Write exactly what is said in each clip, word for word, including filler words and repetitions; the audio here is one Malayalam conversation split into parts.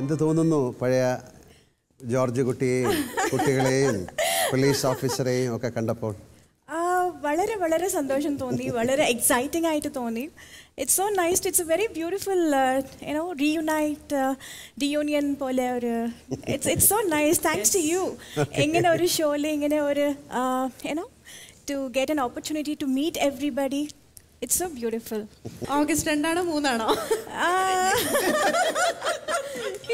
എന്ത് തോന്നുന്നു പഴയ ജോർജ് കുട്ടിയെയും കുട്ടികളെയും പോലീസ് ഓഫീസറെയും ഒക്കെ കണ്ടപ്പോൾ? വളരെ വളരെ സന്തോഷം തോന്നി, വളരെ എക്സൈറ്റിംഗ് ആയിട്ട് തോന്നി. It's so nice, it's a very beautiful you know reunite reunion പോലെ ഒരു it's it's so nice. Thanks to you. ഇങ്ങനെ ഒരു ഷോയിൽ ഇങ്ങനെ ഒരു you know to get an opportunity to meet everybody. It's so beautiful. August two ആണോ three ആണോ?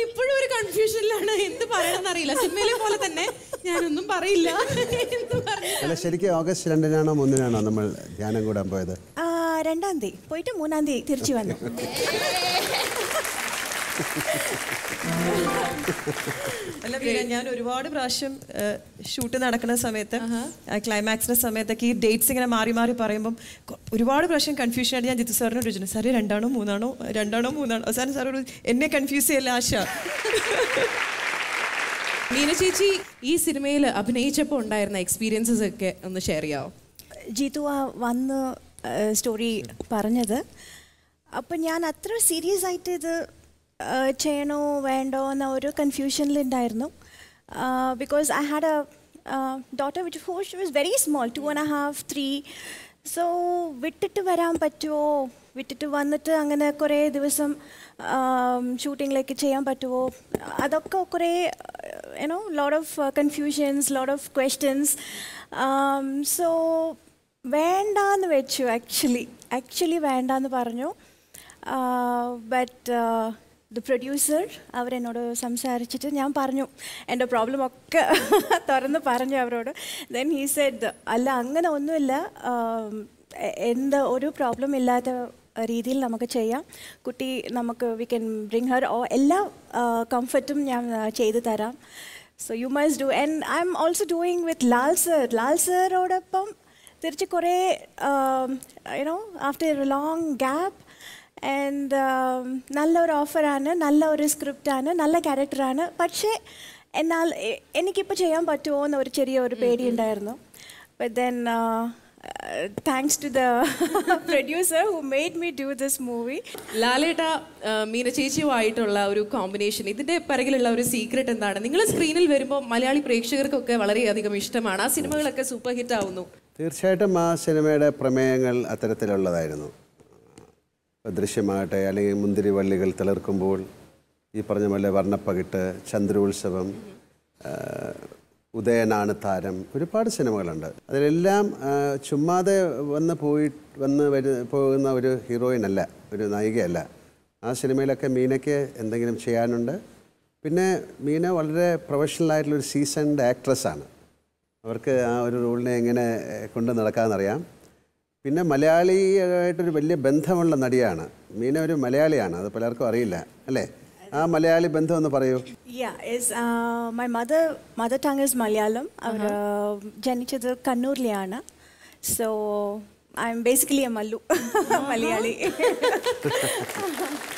ഇപ്പോഴും ഒരു കൺഫ്യൂഷനിലാണ്, എന്ത് പറയണമെന്ന് അറിയില്ല. സിനിമയിലെ പോലെ തന്നെ ഞാനൊന്നും പറയില്ല എന്ന് പറഞ്ഞു. ശരിക്കും ഓഗസ്റ്റ് two ആണോ three ആണോ നമ്മൾ ധ്യാനം കൂടാൻ പോയത്? രണ്ടാം തീയതി പോയിട്ട് മൂന്നാം തീയതി തിരിച്ചു വന്നു. അല്ല വീര, ഞാൻ ഒരുപാട് പ്രാവശ്യം ഷൂട്ട് നടക്കുന്ന സമയത്ത് ക്ലൈമാക്സിന്റെ സമയത്തൊക്കെ ഈ ഡേറ്റ്സ് ഇങ്ങനെ മാറി മാറി പറയുമ്പം ഒരുപാട് പ്രാവശ്യം കൺഫ്യൂഷൻ ആയിട്ട് ഞാൻ ജിത്തു സാറിനോട് ചോദിച്ചു, സാറേ രണ്ടാണോ മൂന്നാണോ രണ്ടാണോ മൂന്നാണോ? അവസാനം സാറോട് എന്നെ കൺഫ്യൂസ് ചെയ്യല്ല ആശ. മീന ചേച്ചി ഈ സിനിമയിൽ അഭിനയിച്ചപ്പോൾ ഉണ്ടായിരുന്ന എക്സ്പീരിയൻസസ് ഒക്കെ ഒന്ന് ഷെയർ ചെയ്യാമോ? ജിത്തു ആ വന്ന് സ്റ്റോറി പറഞ്ഞത്, അപ്പം ഞാൻ അത്ര സീരിയസ് ആയിട്ട് ഇത് ചെയ്യണോ വേണ്ടോ എന്ന ഒരു കൺഫ്യൂഷനിലുണ്ടായിരുന്നു. Because I had a daughter which who she was very small, two and half three. So വിട്ടിട്ട് വരാൻ പറ്റുമോ, വിട്ടിട്ട് വന്നിട്ട് അങ്ങനെ കുറേ ദിവസം ഷൂട്ടിങ്ങിലേക്ക് ചെയ്യാൻ പറ്റുമോ, അതൊക്കെ കുറേ you know lot of confusions, lot of questions. So വേണ്ടാന്ന് വെച്ചു, ആക്ച്വലി ആക്ച്വലി വേണ്ടാന്ന് പറഞ്ഞു. ബട്ട് ദ പ്രൊഡ്യൂസർ അവരെന്നോട് സംസാരിച്ചിട്ട് ഞാൻ പറഞ്ഞു എൻ്റെ പ്രോബ്ലം ഒക്കെ തുറന്ന് പറഞ്ഞു അവരോട്. ദെൻ ഹീ സെഡ് അല്ല അങ്ങനെ ഒന്നുമില്ല, എന്താ ഒരു പ്രോബ്ലം ഇല്ലാത്ത രീതിയിൽ നമുക്ക് ചെയ്യാം കുട്ടി, നമുക്ക് വി ക്യാൻ ബ്രിങ് ഹർ, ഓ എല്ലാ കംഫർട്ടും ഞാൻ ചെയ്തു തരാം. So you must do. And I'm also doing with Lal sir. Lal സാറോടൊപ്പം തിരിച്ച് കുറേ you know after a long gap. And നല്ലൊരു ഓഫറാണ്, നല്ല ഒരു സ്ക്രിപ്റ്റാണ്, നല്ല ക്യാരക്ടറാണ്. പക്ഷേ എന്നാൽ എനിക്കിപ്പോൾ ചെയ്യാൻ പറ്റുമോ എന്നൊരു ചെറിയൊരു പേടിയുണ്ടായിരുന്നു. But then uh, thanks to the producer who made me do this movie. ലാലേട്ടാ Meena ചേച്ചിയുമായിട്ടുള്ള ഒരു കോമ്പിനേഷൻ, ഇതിൻ്റെ പിറകിലുള്ള ഒരു സീക്രട്ട് എന്താണ്? നിങ്ങൾ സ്ക്രീനിൽ വരുമ്പോൾ മലയാളി പ്രേക്ഷകർക്കൊക്കെ വളരെയധികം ഇഷ്ടമാണ്, ആ സിനിമകളൊക്കെ സൂപ്പർ ഹിറ്റ് ആവുന്നു. തീർച്ചയായിട്ടും ആ സിനിമയുടെ പ്രമേയങ്ങൾ അത്തരത്തിലുള്ളതായിരുന്നു. ദൃശ്യമാകട്ടെ, അല്ലെങ്കിൽ മുന്തിരിവള്ളികൾ തിളർക്കുമ്പോൾ, ഈ പറഞ്ഞ പോലെ വർണ്ണപ്പകിട്ട്, ചന്ദ്രോത്സവം, ഉദയനാണ് താരം, ഒരുപാട് സിനിമകളുണ്ട്. അതിലെല്ലാം ചുമ്മാതെ വന്ന് പോയി വന്ന് വരു പോകുന്ന ഒരു ഹീറോയിനല്ല, ഒരു നായികയല്ല. ആ സിനിമയിലൊക്കെ മീനയ്ക്ക് എന്തെങ്കിലും ചെയ്യാനുണ്ട്. പിന്നെ മീന വളരെ പ്രൊഫഷണലായിട്ടുള്ളൊരു സീസൺഡ് ആക്ട്രസ്സാണ്. അവർക്ക് ആ ഒരു റോളിനെ എങ്ങനെ കൊണ്ട് നടക്കാമെന്നറിയാം. പിന്നെ മലയാളിയായിട്ടൊരു വലിയ ബന്ധമുള്ള നടിയാണ് മീന. ഒരു മലയാളിയാണ്, അത് പലർക്കും അറിയില്ല അല്ലേ? ആ മലയാളി ബന്ധം ഒന്ന് പറയൂ. Yeah, is my mother mother tongue is Malayalam. അവർ ജനിച്ചത് കണ്ണൂരിലാണ്. So I M basically a Mallu, Malayali.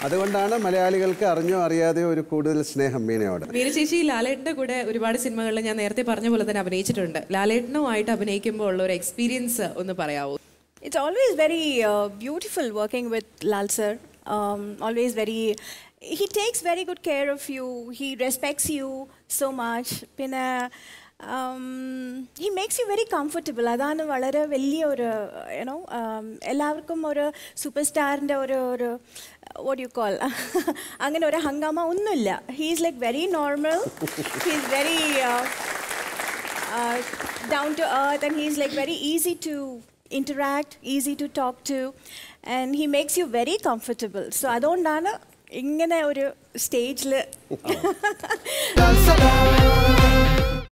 അതുകൊണ്ടാണ് മലയാളികൾക്ക് അറിഞ്ഞോ അറിയാതെയോ ഒരു കൂടുതൽ സ്നേഹം മീനയോട്. മീന ചേച്ചി ലാലേട്ടൻ്റെ കൂടെ ഒരുപാട് സിനിമകളിൽ ഞാൻ നേരത്തെ പറഞ്ഞ പോലെ തന്നെ അഭിനയിച്ചിട്ടുണ്ട്. ലാലേട്ടനുമായിട്ട് അഭിനയിക്കുമ്പോൾ ഉള്ള ഒരു എക്സ്പീരിയൻസ് ഒന്ന് പറയാമോ? It's always very uh, beautiful working with Lal sir. Um, always very, he takes very good care of you. He respects you so much. Pinna, um, he makes you very comfortable. Adana valare velli oru, you know, ellarkum oru superstar inde oru oru what do you call? Angane oru hangama onnu illa. He is like very normal. He is very uh, uh, down to earth, and he is like very easy to interact, easy to talk to, and he makes you very comfortable. So adondana ingane oru stage le